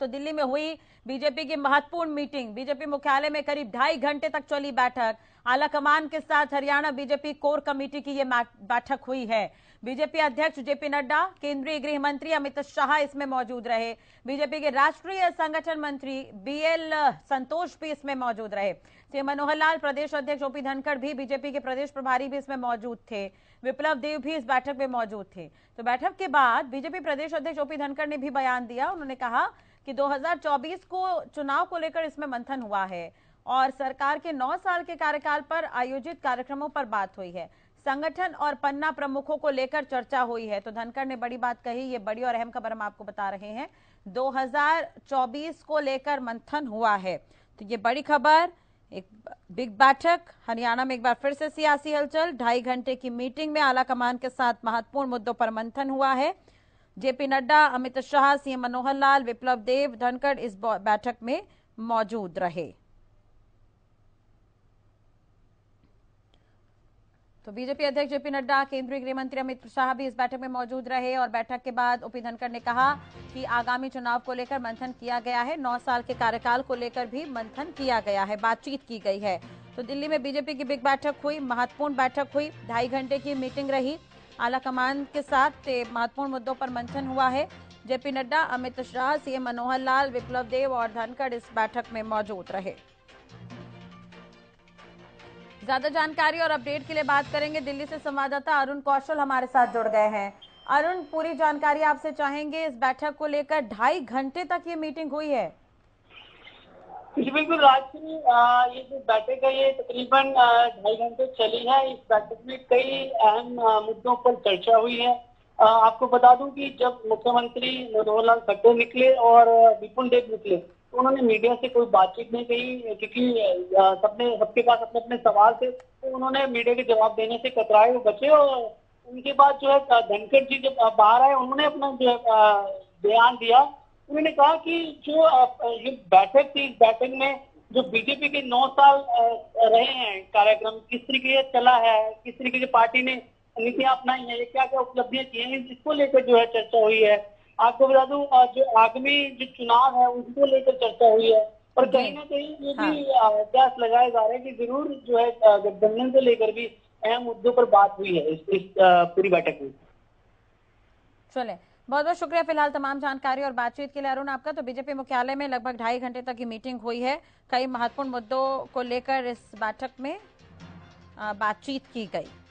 तो दिल्ली में हुई बीजेपी की महत्वपूर्ण मीटिंग। बीजेपी मुख्यालय में करीब 2.5 घंटे तक चली बैठक। आला कमान के साथ हरियाणा बीजेपी कोर कमेटी की ये बैठक हुई है। बीजेपी अध्यक्ष जेपी नड्डा, केंद्रीय गृह मंत्री अमित शाह इसमें मौजूद रहे। बीजेपी के राष्ट्रीय संगठन मंत्री बीएल संतोष भी इसमें मौजूद रहे। सीएम मनोहर लाल, प्रदेश अध्यक्ष ओपी धनखड़ भी, बीजेपी के प्रदेश प्रभारी भी इसमें मौजूद थे। विप्लव देव भी इस बैठक में मौजूद थे। तो बैठक के बाद बीजेपी प्रदेश अध्यक्ष ओपी धनखड़ ने भी बयान दिया। उन्होंने कहा कि 2024 को चुनाव को लेकर इसमें मंथन हुआ है और सरकार के 9 साल के कार्यकाल पर आयोजित कार्यक्रमों पर बात हुई है। संगठन और पन्ना प्रमुखों को लेकर चर्चा हुई है। तो धनखड़ ने बड़ी बात कही, ये बड़ी और अहम खबर हम आपको बता रहे हैं। 2024 को लेकर मंथन हुआ है, तो ये बड़ी खबर। एक बिग बैठक, हरियाणा में एक बार फिर से सियासी हलचल। 2.5 घंटे की मीटिंग में आला कमान के साथ महत्वपूर्ण मुद्दों पर मंथन हुआ है। जेपी नड्डा, अमित शाह, सीएम मनोहर लाल, विप्लव देव, धनखड़ इस बैठक में मौजूद रहे। तो बीजेपी अध्यक्ष जेपी नड्डा, केंद्रीय गृह मंत्री अमित शाह भी इस बैठक में मौजूद रहे और बैठक के बाद ओपी धनखड़ ने कहा कि आगामी चुनाव को लेकर मंथन किया गया है। 9 साल के कार्यकाल को लेकर भी मंथन किया गया है, बातचीत की गई है। तो दिल्ली में बीजेपी की बिग बैठक हुई, महत्वपूर्ण बैठक हुई, 2.5 घंटे की मीटिंग रही। आला कमान के साथ महत्वपूर्ण मुद्दों पर मंथन हुआ है। जेपी नड्डा, अमित शाह, सीएम मनोहर लाल, विप्लव देव और धनखड़ इस बैठक में मौजूद रहे। ज्यादा जानकारी और अपडेट के लिए बात करेंगे, दिल्ली से संवाददाता अरुण कौशल हमारे साथ जुड़ गए हैं। अरुण, पूरी जानकारी आपसे चाहेंगे, इस बैठक को लेकर 2.5 घंटे तक ये मीटिंग हुई है। जी बिल्कुल राजश्री, ये जो बैठक है ये तकरीबन 2.5 घंटे चली है। इस बैठक में कई अहम मुद्दों पर चर्चा हुई है। आपको बता दूं कि जब मुख्यमंत्री मनोहर लाल खट्टर निकले और विपुल देव निकले तो उन्होंने मीडिया से कोई बातचीत नहीं कही, क्योंकि सबके पास अपने अपने सवाल थे, तो उन्होंने मीडिया के जवाब देने से कतराए, वो बचे। और उनके बाद जो है धनखड़ जी जब बाहर आए, उन्होंने अपना जो बयान दिया। उन्होंने कहा कि जो ये बैठक थी, इस बैठक में जो बीजेपी के 9 साल रहे हैं कार्यक्रम, किस तरीके से चला है, किस तरीके से पार्टी ने नीतियां अपनाई है, ये क्या क्या उपलब्धियां की हैं, इसको लेकर जो है चर्चा हुई है। आपको बता दूं जो आगामी जो चुनाव है उसको लेकर चर्चा हुई है। और कहीं ना कहीं ये भी प्रयास लगाए जा रहे हैं कि जरूर जो है गठबंधन को लेकर भी अहम मुद्दों पर बात हुई है इस पूरी बैठक में। चले, बहुत बहुत शुक्रिया फिलहाल तमाम जानकारी और बातचीत के लिए अरुण आपका। तो बीजेपी मुख्यालय में लगभग 2.5 घंटे तक की मीटिंग हुई है। कई महत्वपूर्ण मुद्दों को लेकर इस बैठक में बातचीत की गई।